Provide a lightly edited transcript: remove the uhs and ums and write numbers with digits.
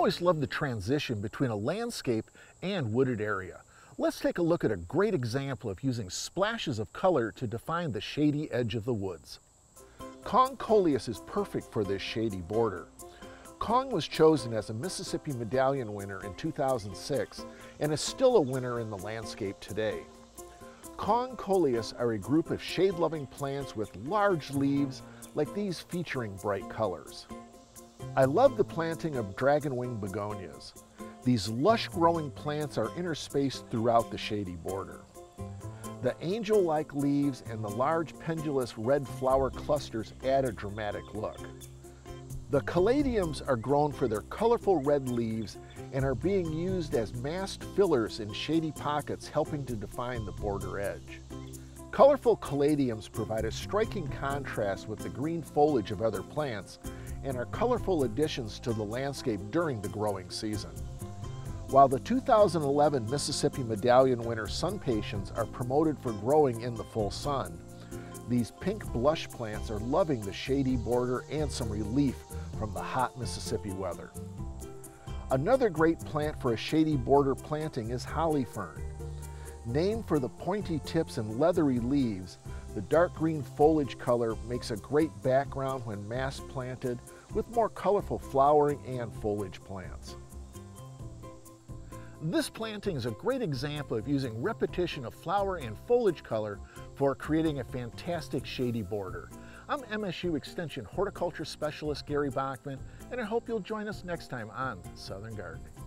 always love the transition between a landscape and wooded area. Let's take a look at a great example of using splashes of color to define the shady edge of the woods. Kong Coleus is perfect for this shady border. Kong was chosen as a Mississippi Medallion winner in 2006 and is still a winner in the landscape today. Kong Coleus are a group of shade-loving plants with large leaves like these featuring bright colors. I love the planting of dragon wing begonias. These lush growing plants are interspaced throughout the shady border. The angel-like leaves and the large pendulous red flower clusters add a dramatic look. The caladiums are grown for their colorful red leaves and are being used as massed fillers in shady pockets, helping to define the border edge. Colorful caladiums provide a striking contrast with the green foliage of other plants and are colorful additions to the landscape during the growing season. While the 2011 Mississippi Medallion winner Sunpatiens are promoted for growing in the full sun, these pink blush plants are loving the shady border and some relief from the hot Mississippi weather. Another great plant for a shady border planting is Holly Fern. Named for the pointy tips and leathery leaves, the dark green foliage color makes a great background when mass planted with more colorful flowering and foliage plants. This planting is a great example of using repetition of flower and foliage color for creating a fantastic shady border. I'm MSU Extension Horticulture Specialist Gary Bachman, and I hope you'll join us next time on Southern Gardening.